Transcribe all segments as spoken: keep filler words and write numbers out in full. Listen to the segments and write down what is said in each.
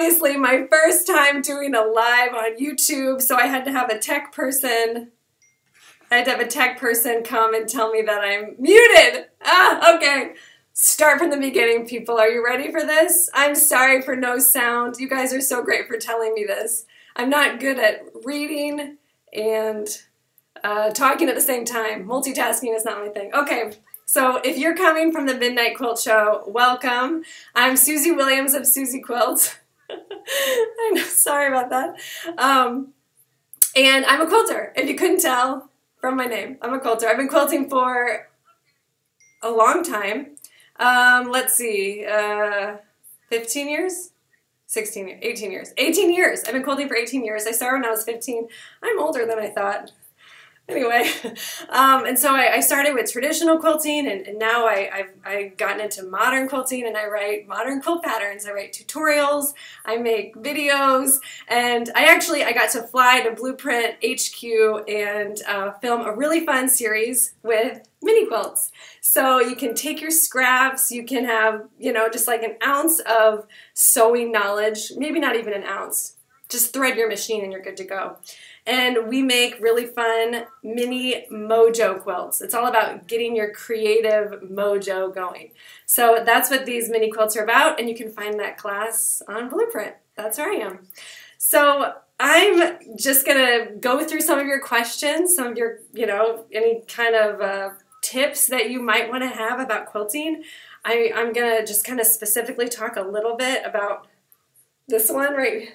obviously my first time doing a live on YouTube, so I had to have a tech person, I had to have a tech person come and tell me that I'm muted. Ah, okay. Start from the beginning, people. Are you ready for this? I'm sorry for no sound. You guys are so great for telling me this. I'm not good at reading and uh, talking at the same time. Multitasking is not my thing. Okay. So if you're coming from the Midnight Quilt Show, welcome. I'm Suzy Williams of Suzy Quilts. I know, sorry about that. Um, and I'm a quilter, if you couldn't tell from my name. I'm a quilter. I've been quilting for a long time. Um, let's see, uh, fifteen years? sixteen years, eighteen years. eighteen years! I've been quilting for eighteen years. I started when I was fifteen. I'm older than I thought. Anyway, um, and so I, I started with traditional quilting, and, and now I, I've, I've gotten into modern quilting, and I write modern quilt patterns. I write tutorials, I make videos, and I actually, I got to fly to Blueprint H Q and uh, film a really fun series with mini quilts. So you can take your scraps, you can have, you know, just like an ounce of sewing knowledge, maybe not even an ounce. Just thread your machine and you're good to go. And we make really fun mini mojo quilts. It's all about getting your creative mojo going. So that's what these mini quilts are about, and you can find that class on Blueprint. That's where I am. So I'm just gonna go through some of your questions, some of your, you know, any kind of uh, tips that you might wanna have about quilting. I, I'm gonna just kind of specifically talk a little bit about this one right here.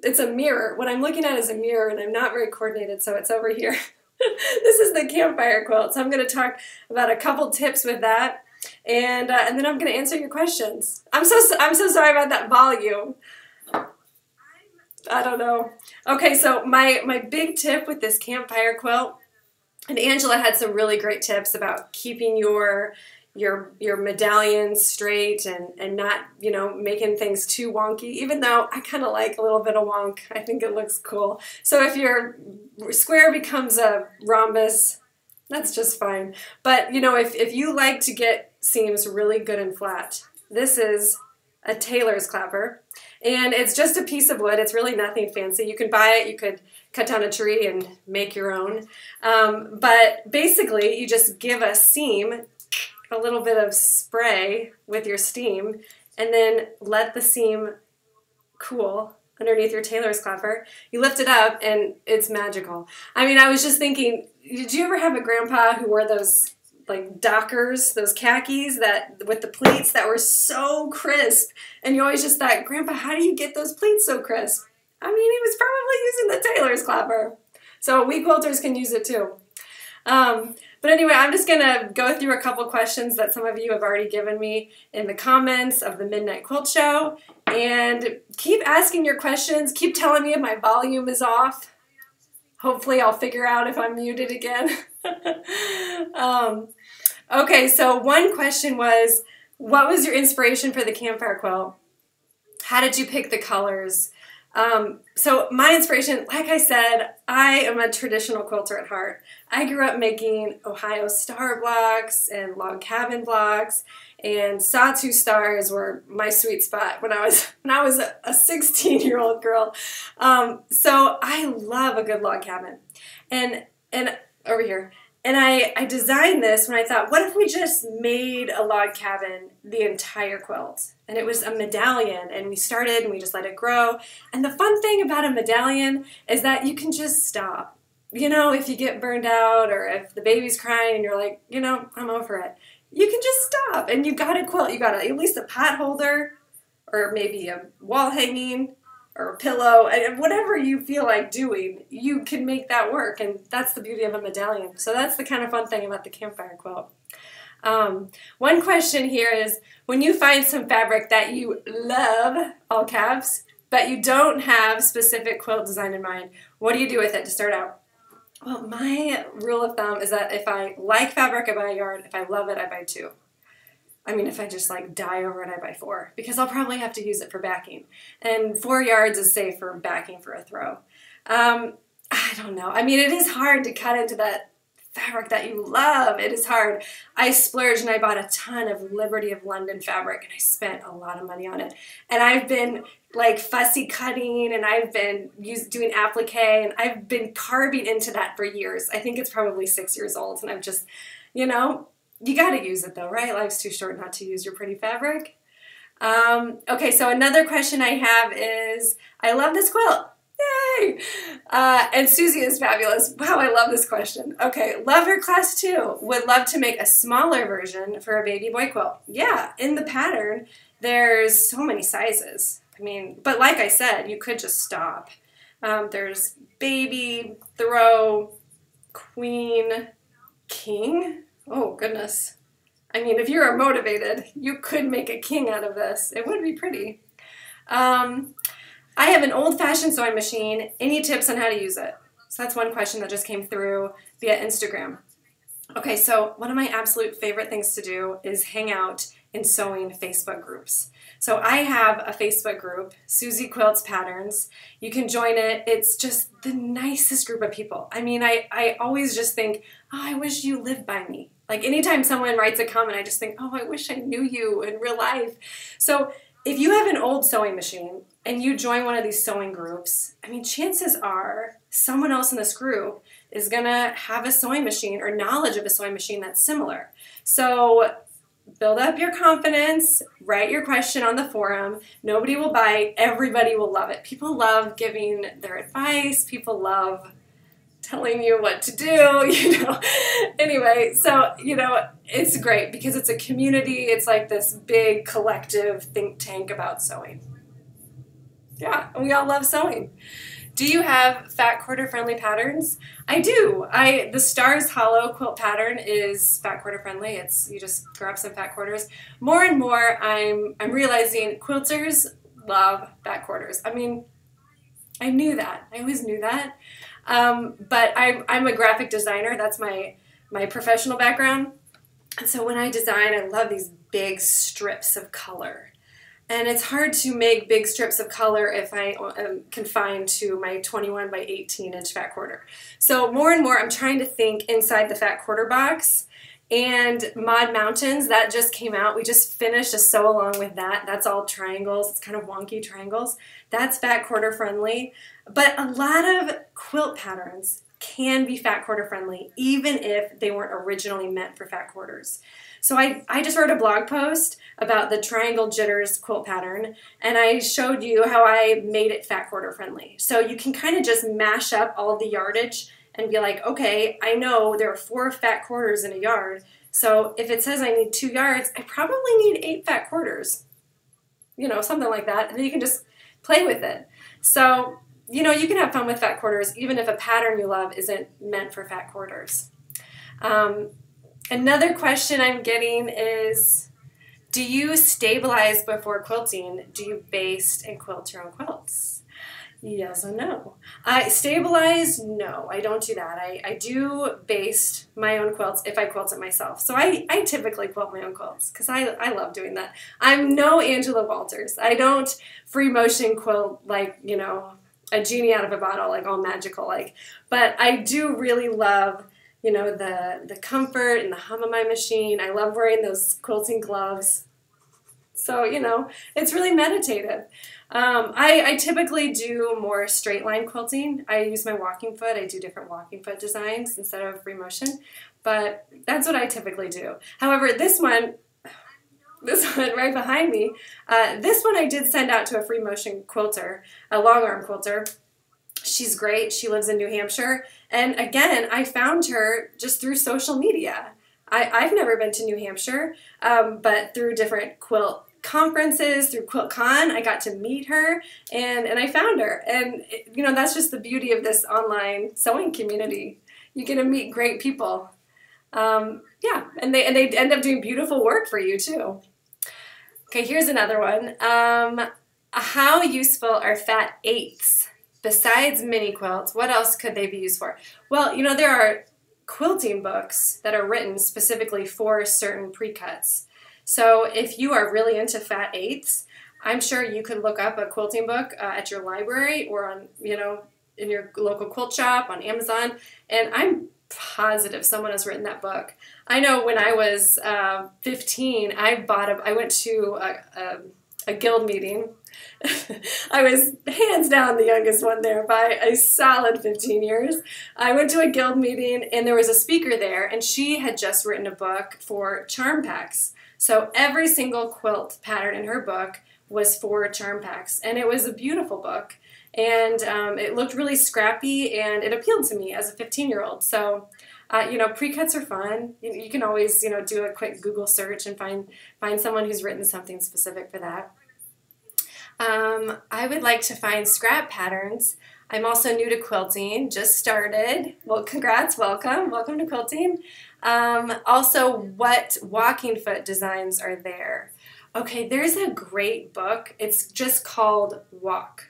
It's a mirror. What I'm looking at is a mirror, and I'm not very coordinated, so it's over here. This is the campfire quilt, so I'm going to talk about a couple tips with that, and uh, and then I'm going to answer your questions. I'm so I'm so sorry about that volume. I don't know. Okay, so my my big tip with this campfire quilt, and Angela had some really great tips about keeping your your your medallions straight and, and not, you know, making things too wonky, even though I kind of like a little bit of wonk. I think it looks cool. So if your square becomes a rhombus, that's just fine. But, you know, if, if you like to get seams really good and flat, this is a tailor's clapper. And it's just a piece of wood. It's really nothing fancy. You can buy it. You could cut down a tree and make your own. Um, but basically, you just give a seam a little bit of spray with your steam, and then let the seam cool underneath your tailor's clapper. You lift it up, and it's magical. I mean, I was just thinking, did you ever have a grandpa who wore those like dockers, those khakis that with the pleats that were so crisp? And you always just thought, Grandpa, how do you get those pleats so crisp? I mean, he was probably using the tailor's clapper. So we quilters can use it too. Um, but anyway, I'm just going to go through a couple questions that some of you have already given me in the comments of the Midnight Quilt Show, and keep asking your questions, keep telling me if my volume is off. Hopefully I'll figure out if I'm muted again. um, okay, so one question was, what was your inspiration for the campfire quilt? How did you pick the colors? Um, so my inspiration, like I said, I am a traditional quilter at heart. I grew up making Ohio star blocks and log cabin blocks, and sawtooth stars were my sweet spot when I was when I was a sixteen-year-old girl. Um, so I love a good log cabin, and and over here. And I, I designed this when I thought, what if we just made a log cabin the entire quilt? And it was a medallion, and we started and we just let it grow. And the fun thing about a medallion is that you can just stop. You know, if you get burned out or if the baby's crying and you're like, you know, I'm over it. You can just stop, and you got a quilt. You got a, at least a pot holder, or maybe a wall hanging, or a pillow, and whatever you feel like doing, you can make that work, and that's the beauty of a medallion. So that's the kind of fun thing about the campfire quilt. Um, one question here is, when you find some fabric that you love, all caps, but you don't have specific quilt design in mind, what do you do with it to start out? Well, my rule of thumb is that if I like fabric, I buy a yarn. If I love it, I buy two. I mean, if I just like dye over it, I buy four, because I'll probably have to use it for backing. And four yards is safe for backing for a throw. Um, I don't know. I mean, it is hard to cut into that fabric that you love, it is hard. I splurged and I bought a ton of Liberty of London fabric, and I spent a lot of money on it. And I've been like fussy cutting, and I've been use, doing applique, and I've been carving into that for years. I think it's probably six years old, and I'm just, you know, you gotta use it though, right? Life's too short not to use your pretty fabric. Um, okay, so another question I have is, I love this quilt. Yay! Uh, and Suzy is fabulous. Wow, I love this question. Okay, love her class too. Would love to make a smaller version for a baby boy quilt. Yeah, in the pattern, there's so many sizes. I mean, but like I said, you could just stop. Um, there's baby, throw, queen, king. Oh, goodness. I mean, if you are motivated, you could make a king out of this. It would be pretty. Um, I have an old-fashioned sewing machine. Any tips on how to use it? So that's one question that just came through via Instagram. Okay, so one of my absolute favorite things to do is hang out in sewing Facebook groups. So I have a Facebook group, Suzy Quilts Patterns. You can join it. It's just the nicest group of people. I mean, I, I always just think, oh, I wish you lived by me. Like anytime someone writes a comment, I just think, oh, I wish I knew you in real life. So if you have an old sewing machine and you join one of these sewing groups, I mean, chances are someone else in this group is gonna have a sewing machine or knowledge of a sewing machine that's similar. So build up your confidence, write your question on the forum. Nobody will bite, everybody will love it. People love giving their advice, people love telling you what to do, you know. Anyway, so, you know, it's great because it's a community. It's like this big collective think tank about sewing. Yeah, and we all love sewing. Do you have fat quarter friendly patterns? I do. I the Stars Hollow quilt pattern is fat quarter friendly. It's you just grab some fat quarters. More and more, I'm I'm realizing quilters love fat quarters. I mean, I knew that. I always knew that. Um, but I'm, I'm a graphic designer. That's my, my professional background. And so when I design, I love these big strips of color. And it's hard to make big strips of color if I am confined to my twenty-one by eighteen inch fat quarter. So more and more, I'm trying to think inside the fat quarter box. And Mod Mountains, that just came out. We just finished a sew along with that. That's all triangles. It's kind of wonky triangles. That's fat quarter friendly. But a lot of quilt patterns can be fat quarter friendly, even if they weren't originally meant for fat quarters. So I, I just wrote a blog post about the Triangle Jitters quilt pattern, and I showed you how I made it fat quarter friendly. So you can kind of just mash up all the yardage and be like, okay, I know there are four fat quarters in a yard, so if it says I need two yards, I probably need eight fat quarters. You know, something like that, and then you can just play with it. So, you know, you can have fun with fat quarters even if a pattern you love isn't meant for fat quarters. Um, another question I'm getting is, do you stabilize before quilting? Do you baste and quilt your own quilts? Yes and no. I stabilize, no, I don't do that. I, I do baste my own quilts if I quilt it myself. So I, I typically quilt my own quilts because I, I love doing that. I'm no Angela Walters. I don't free motion quilt like, you know, a genie out of a bottle, like all magical like. But I do really love, you know, the, the comfort and the hum of my machine. I love wearing those quilting gloves. So, you know, it's really meditative. Um, I, I typically do more straight line quilting. I use my walking foot. I do different walking foot designs instead of free motion, but that's what I typically do. However, this one, this one right behind me, uh, this one I did send out to a free motion quilter, a long arm quilter. She's great. She lives in New Hampshire. And again, I found her just through social media. I, I've never been to New Hampshire, um, but through different quilt conferences, through QuiltCon, I got to meet her, and, and I found her. And, it, you know, that's just the beauty of this online sewing community. You get to meet great people. Um, yeah, and they, and they end up doing beautiful work for you, too. Okay, here's another one. Um, how useful are fat eighths? Besides mini quilts, what else could they be used for? Well, you know, there are quilting books that are written specifically for certain pre-cuts. So if you are really into fat eighths, I'm sure you could look up a quilting book uh, at your library or on, you know, in your local quilt shop, on Amazon. And I'm positive someone has written that book. I know when I was uh, fifteen, I bought a, I went to a, a, a guild meeting. I was hands down the youngest one there by a solid fifteen years. I went to a guild meeting and there was a speaker there, and she had just written a book for charm packs. So every single quilt pattern in her book was for charm packs, and it was a beautiful book, and um, it looked really scrappy, and it appealed to me as a fifteen year old. So uh, you know, pre-cuts are fun. You can always, you know, do a quick Google search and find find someone who's written something specific for that. Um, I would like to find scrap patterns. I'm also new to quilting, just started. Well, congrats, welcome, welcome to quilting. Um, also, what walking foot designs are there? Okay, there's a great book. It's just called Walk,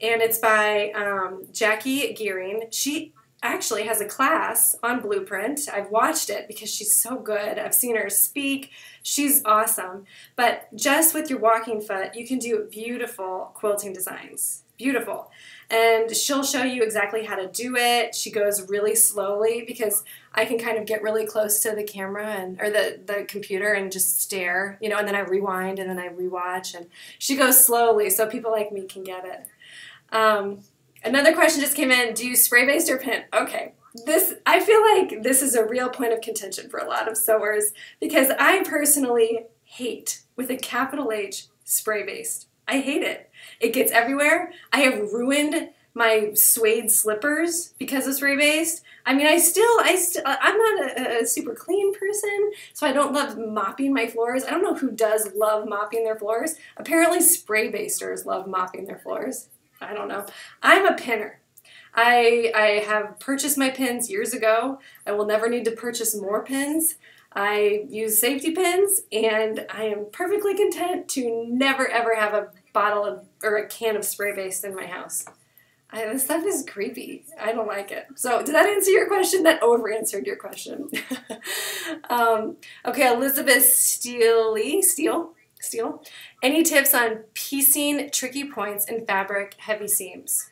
and it's by um, Jackie Gearing. She actually has a class on Blueprint. I've watched it because she's so good. I've seen her speak. She's awesome. But just with your walking foot, you can do beautiful quilting designs. Beautiful. And she'll show you exactly how to do it. She goes really slowly because I can kind of get really close to the camera and or the, the computer and just stare, you know, and then I rewind and then I rewatch, and she goes slowly so people like me can get it. Um, Another question just came in. Do you spray-based or pin? Okay, this, I feel like this is a real point of contention for a lot of sewers, because I personally hate, with a capital H, spray-based. I hate it. It gets everywhere. I have ruined my suede slippers because of spray-based. I mean, I still, I st I'm not a, a super clean person, so I don't love mopping my floors. I don't know who does love mopping their floors. Apparently spray-basters love mopping their floors. I don't know. I'm a pinner. I, I have purchased my pins years ago. I will never need to purchase more pins. I use safety pins, and I am perfectly content to never ever have a bottle of, or a can of spray-based in my house. I, this stuff is creepy. I don't like it. So did that answer your question? That over-answered your question. um, okay, Elizabeth Steele, Steele. Steel. Any tips on piecing tricky points in fabric heavy seams?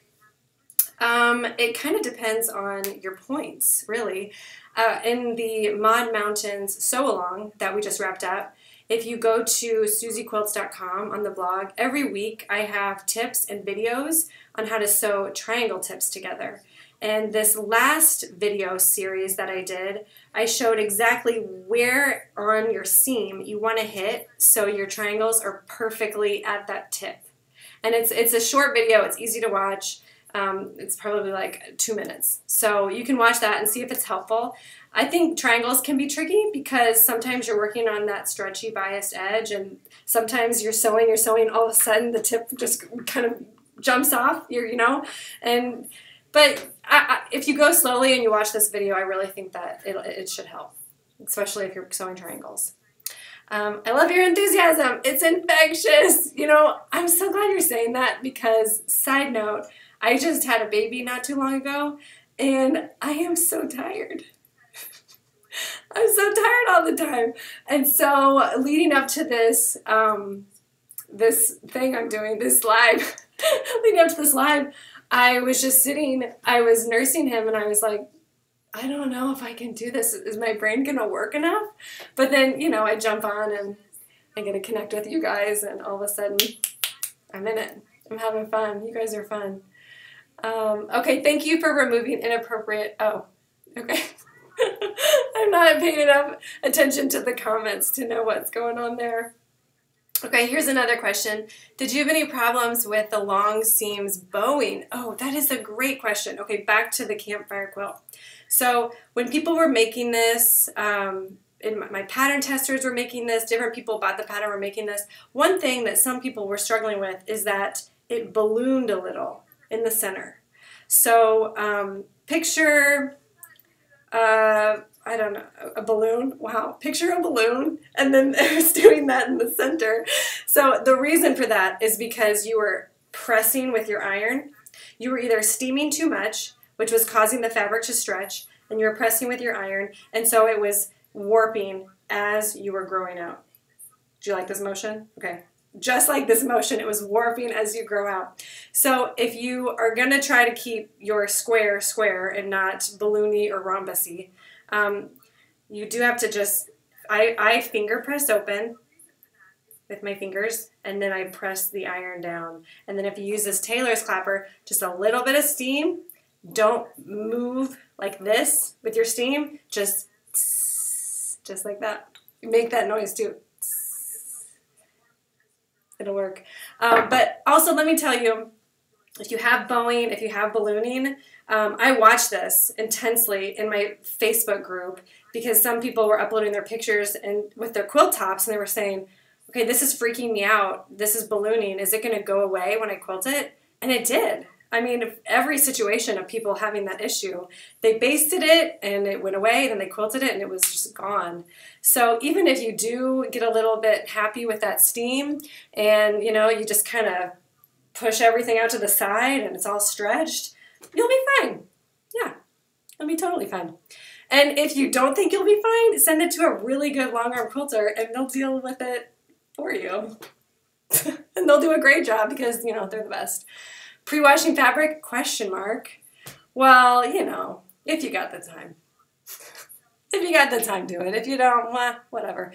Um, it kind of depends on your points, really. Uh, in the Mod Mountains sew-along that we just wrapped up, if you go to suzy quilts dot com on the blog, every week I have tips and videos on how to sew triangle tips together. And this last video series that I did, I showed exactly where on your seam you want to hit so your triangles are perfectly at that tip. And it's, it's a short video. It's easy to watch. Um, it's probably like two minutes. So you can watch that and see if it's helpful. I think triangles can be tricky because sometimes you're working on that stretchy biased edge, and sometimes you're sewing, you're sewing, all of a sudden the tip just kind of jumps off, you're, you know, and... But I, I, if you go slowly and you watch this video, I really think that it, it should help, especially if you're sewing triangles. Um, I love your enthusiasm. It's infectious. You know, I'm so glad you're saying that because, side note, I just had a baby not too long ago, and I am so tired. I'm so tired all the time. And so leading up to this, um, this thing I'm doing, this live, leading up to this live, I was just sitting, I was nursing him, and I was like, I don't know if I can do this. Is my brain going to work enough? But then, you know, I jump on and I'm going to connect with you guys, and all of a sudden, I'm in it. I'm having fun. You guys are fun. Um, okay, thank you for removing inappropriate, oh, okay. I'm not paying enough attention to the comments to know what's going on there. Okay, here's another question. Did you have any problems with the long seams bowing? Oh, that is a great question. Okay, back to the campfire quilt. So when people were making this, um, and my pattern testers were making this, different people bought the pattern were making this, one thing that some people were struggling with is that it ballooned a little in the center. So um, picture... Uh, I don't know, a balloon, wow, picture a balloon, and then I was doing that in the center. So the reason for that is because you were pressing with your iron. You were either steaming too much, which was causing the fabric to stretch, and you were pressing with your iron, and so it was warping as you were growing out. Do you like this motion? Okay, just like this motion, it was warping as you grow out. So if you are going to try to keep your square square and not balloony or rhombusy, um, you do have to just, I, I finger press open with my fingers, and then I press the iron down. And then if you use this tailor's clapper, just a little bit of steam. Don't move like this with your steam. Just, just like that. Make that noise too. It'll work. Um, but also, let me tell you, if you have bowing, if you have ballooning, um, I watched this intensely in my Facebook group because some people were uploading their pictures and with their quilt tops, and they were saying, okay, this is freaking me out. This is ballooning. Is it going to go away when I quilt it? And it did. I mean, every situation of people having that issue, they basted it and it went away, then they quilted it and it was just gone. So even if you do get a little bit happy with that steam and, you know, you just kind of push everything out to the side and it's all stretched, you'll be fine. Yeah, it'll be totally fine. And if you don't think you'll be fine, send it to a really good long-arm quilter and they'll deal with it for you. And they'll do a great job because, you know, they're the best. Pre-washing fabric? Question mark. Well, you know, if you got the time. If you got the time, do it. If you don't, well, whatever.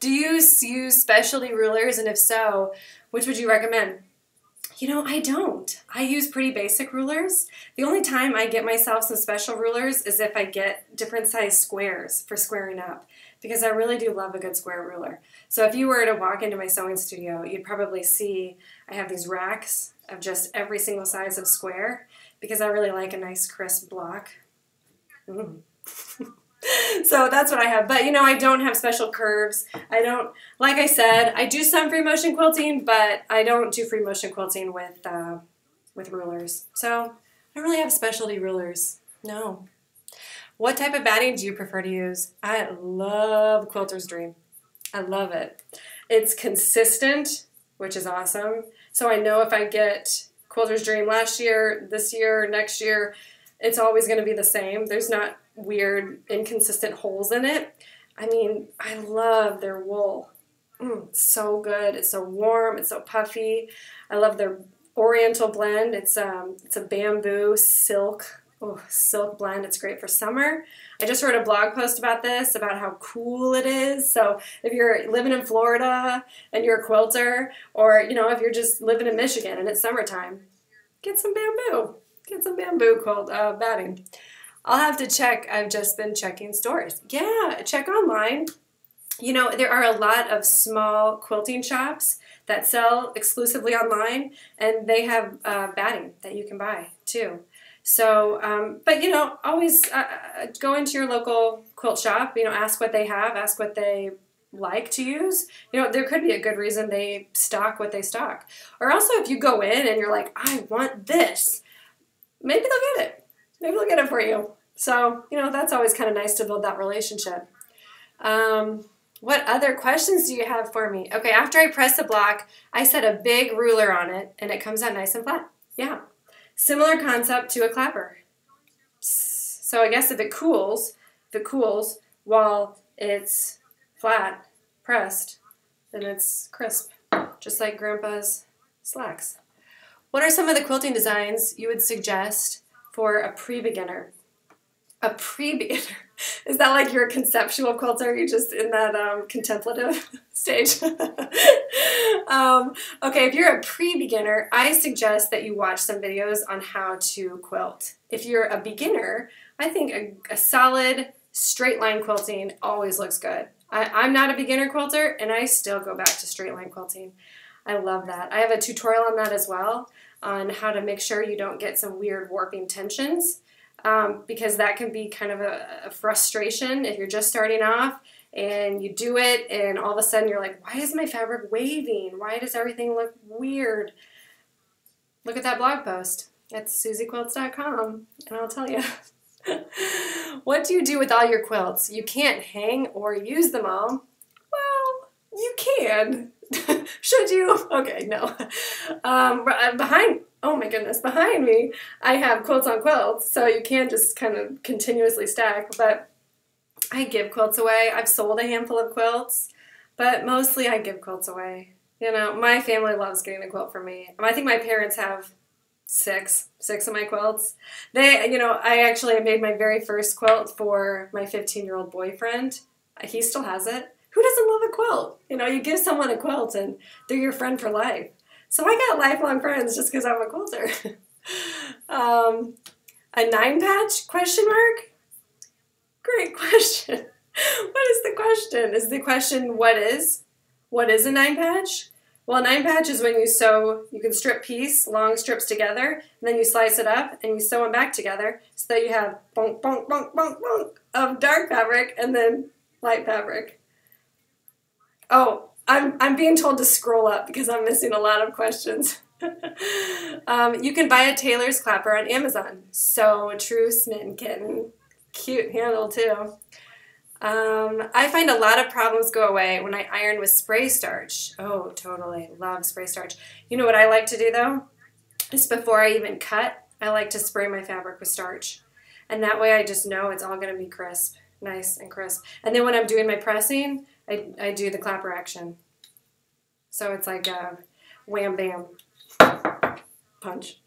Do you use specialty rulers? And if so, which would you recommend? You know, I don't. I use pretty basic rulers. The only time I get myself some special rulers is if I get different size squares for squaring up, because I really do love a good square ruler. So if you were to walk into my sewing studio, you'd probably see I have these racks of just every single size of square because I really like a nice crisp block. Mm. So that's what I have. But you know, I don't have special curves. I don't, like I said, I do some free motion quilting, but I don't do free motion quilting with, uh, with rulers. So I don't really have specialty rulers. No. What type of batting do you prefer to use? I love Quilter's Dream. I love it. It's consistent, which is awesome. So I know if I get Quilter's Dream last year, this year, next year, it's always going to be the same. There's not weird, inconsistent holes in it. I mean, I love their wool. Mm, it's so good. It's so warm. It's so puffy. I love their Oriental blend. It's um, it's a bamboo silk. Oh, silk blend. It's great for summer. I just wrote a blog post about this, about how cool it is. So if you're living in Florida and you're a quilter, or, you know, if you're just living in Michigan and it's summertime, get some bamboo. Get some bamboo quilt uh, batting. I'll have to check. I've just been checking stores. Yeah, check online. You know, there are a lot of small quilting shops that sell exclusively online, and they have uh, batting that you can buy too. So, um, but you know, always uh, go into your local quilt shop, you know, ask what they have, ask what they like to use. You know, there could be a good reason they stock what they stock. Or also if you go in and you're like, I want this, maybe they'll get it. Maybe they'll get it for you. So, you know, that's always kind of nice to build that relationship. Um, what other questions do you have for me? Okay, after I press the block, I set a big ruler on it and it comes out nice and flat. Yeah. Similar concept to a clapper. So I guess if it cools, if it cools while it's flat, pressed, then it's crisp, just like Grandpa's slacks. What are some of the quilting designs you would suggest for a pre-beginner? A pre-beginner? Is that like your conceptual quilter? You're just in that um, contemplative stage? um, okay, if you're a pre-beginner, I suggest that you watch some videos on how to quilt. If you're a beginner, I think a, a solid straight line quilting always looks good. I, I'm not a beginner quilter, and I still go back to straight line quilting. I love that. I have a tutorial on that as well, on how to make sure you don't get some weird warping tensions. Um, because that can be kind of a, a frustration if you're just starting off and you do it and all of a sudden you're like, why is my fabric waving? Why does everything look weird? Look at that blog post at Suzy Quilts dot com and I'll tell you. What do you do with all your quilts? You can't hang or use them all. Well, you can. Should you? Okay, no. Um, behind... Oh my goodness, behind me, I have quilts on quilts, so you can just kind of continuously stack, but I give quilts away. I've sold a handful of quilts, but mostly I give quilts away. You know, my family loves getting a quilt for me. I think my parents have six, six of my quilts. They, you know, I actually made my very first quilt for my fifteen-year-old boyfriend. He still has it. Who doesn't love a quilt? You know, you give someone a quilt and they're your friend for life. So I got lifelong friends just because I'm a quilter. um, a nine patch question mark? Great question. What is the question? Is the question what is? What is a nine patch? Well, a nine patch is when you sew, you can strip piece, long strips together, and then you slice it up and you sew them back together so that you have bonk, bonk, bonk, bonk, bonk of dark fabric and then light fabric. Oh, I'm, I'm being told to scroll up because I'm missing a lot of questions. um, you can buy a tailor's clapper on Amazon. So true, Smitten Kitten. Cute handle, too. Um, I find a lot of problems go away when I iron with spray starch. Oh, totally. Love spray starch. You know what I like to do, though? Just before I even cut, I like to spray my fabric with starch. And that way I just know it's all going to be crisp. Nice and crisp. And then when I'm doing my pressing, I, I do the clapper action. So it's like a wham bam punch.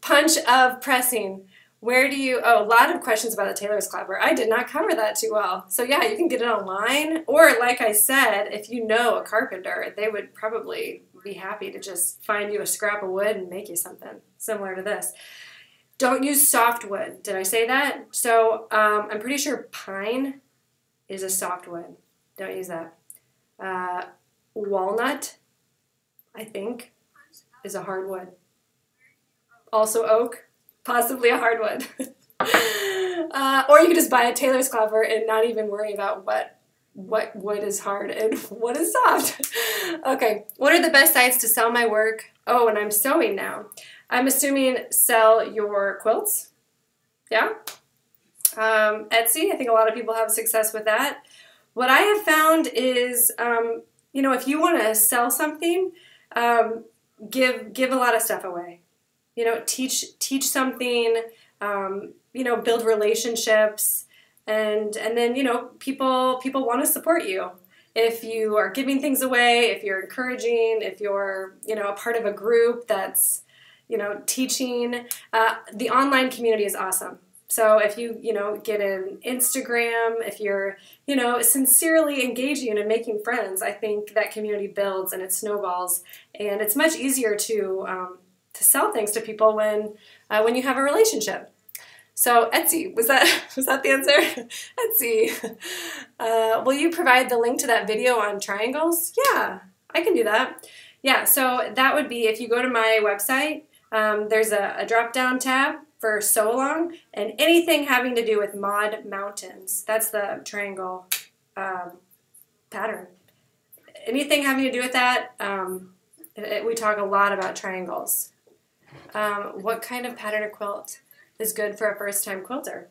Punch of pressing. Where do you, oh, a lot of questions about the tailor's clapper. I did not cover that too well. So yeah, you can get it online. Or like I said, if you know a carpenter, they would probably be happy to just find you a scrap of wood and make you something similar to this. Don't use soft wood. Did I say that? So um, I'm pretty sure pine is a soft wood. Don't use that. Uh, walnut, I think, is a hardwood. Also oak, possibly a hardwood. uh, or you can just buy a tailor's clapper and not even worry about what, what wood is hard and what is soft. Okay, what are the best sites to sell my work? Oh, and I'm sewing now. I'm assuming sell your quilts. Yeah. Um, Etsy, I think a lot of people have success with that. What I have found is, um, you know, if you want to sell something, um, give give a lot of stuff away. You know, teach teach something. Um, you know, build relationships, and and then you know, people people want to support you. If you are giving things away, if you're encouraging, if you're you know a part of a group that's you know teaching, uh, the online community is awesome. So if you, you know, get an Instagram, if you're, you know, sincerely engaging and making friends, I think that community builds and it snowballs. And it's much easier to, um, to sell things to people when, uh, when you have a relationship. So Etsy, was that, was that the answer? Etsy. Uh, will you provide the link to that video on triangles? Yeah, I can do that. Yeah, so that would be, if you go to my website, um, there's a, a drop-down tab for so long, and anything having to do with Mod Mountains. That's the triangle um, pattern. Anything having to do with that, um, it, it, we talk a lot about triangles. Um, what kind of pattern or quilt is good for a first-time quilter?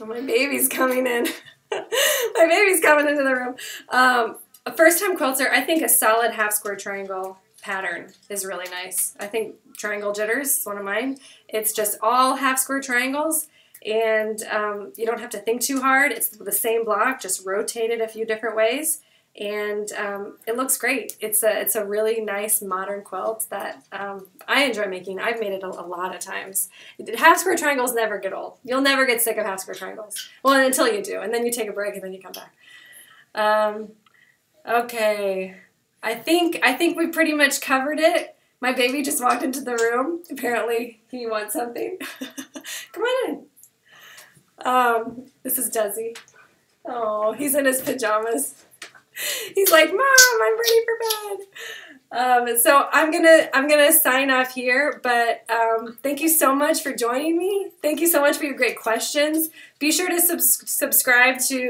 Oh, my baby's coming in. My baby's coming into the room. Um, a first-time quilter, I think a solid half-square triangle pattern is really nice. I think Triangle Jitters is one of mine. It's just all half square triangles, and um, you don't have to think too hard. It's the same block, just rotated a few different ways, and um, it looks great. It's a it's a really nice modern quilt that um, I enjoy making. I've made it a, a lot of times. Half square triangles never get old. You'll never get sick of half square triangles. Well, until you do, and then you take a break, and then you come back. Um, okay. I think I think we pretty much covered it. My baby just walked into the room. Apparently, he wants something. Come on in. Um, this is Desi. Oh, he's in his pajamas. He's like, Mom, I'm ready for bed. Um, so I'm gonna I'm gonna sign off here. But um, thank you so much for joining me. Thank you so much for your great questions. Be sure to subs subscribe to.